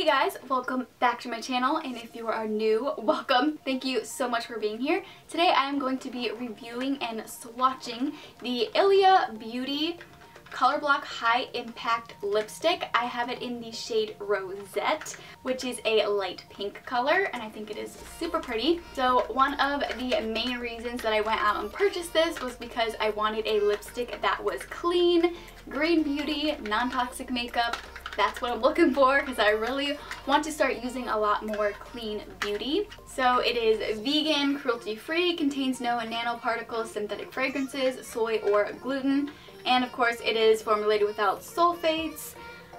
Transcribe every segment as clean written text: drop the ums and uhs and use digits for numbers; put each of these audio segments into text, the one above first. Hey guys, welcome back to my channel, and if you are new, welcome. Thank you so much for being here. Today I am going to be reviewing and swatching the Ilia Beauty Color Block High Impact Lipstick. I have it in the shade Rosette, which is a light pink color, and I think it is super pretty. So one of the main reasons that I went out and purchased this was because I wanted a lipstick that was clean, green beauty, non-toxic makeup. That's what I'm looking for because I really want to start using a lot more clean beauty. So it is vegan, cruelty-free, contains no nanoparticles, synthetic fragrances, soy or gluten, and of course it is formulated without sulfates,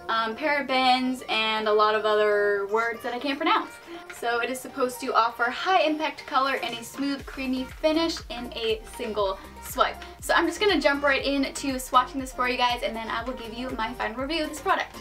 parabens, and a lot of other words that I can't pronounce. So it is supposed to offer high impact color and a smooth, creamy finish in a single swipe. So I'm just going to jump right into swatching this for you guys, and then I will give you my final review of this product.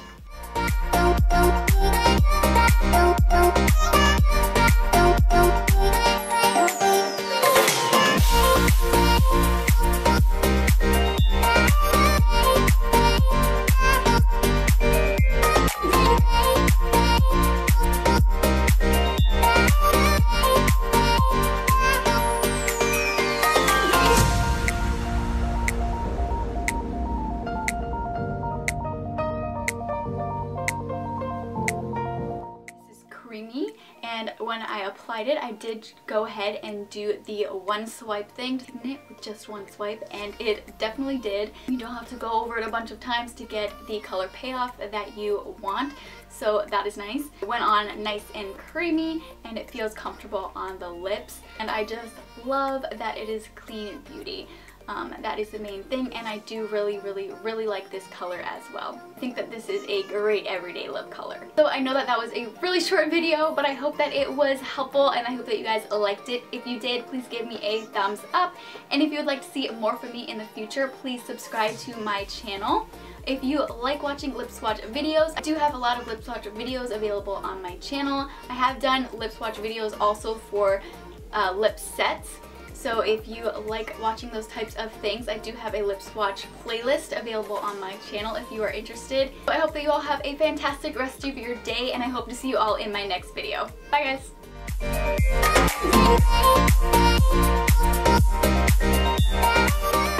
And when I applied it, I did go ahead and do the one swipe thing, didn't it? With just one swipe, and it definitely did. You don't have to go over it a bunch of times to get the color payoff that you want, so that is nice. It went on nice and creamy, and it feels comfortable on the lips, and I just love that it is clean beauty. That is the main thing, and I do really like this color as well. I think that this is a great everyday lip color. So I know that that was a really short video, but I hope that it was helpful, and I hope that you guys liked it. If you did, please give me a thumbs up, and if you would like to see more from me in the future, please subscribe to my channel. If you like watching lip swatch videos, I do have a lot of lip swatch videos available on my channel. I have done lip swatch videos also for lip sets. So if you like watching those types of things, I do have a lip swatch playlist available on my channel if you are interested. So I hope that you all have a fantastic rest of your day, and I hope to see you all in my next video. Bye guys!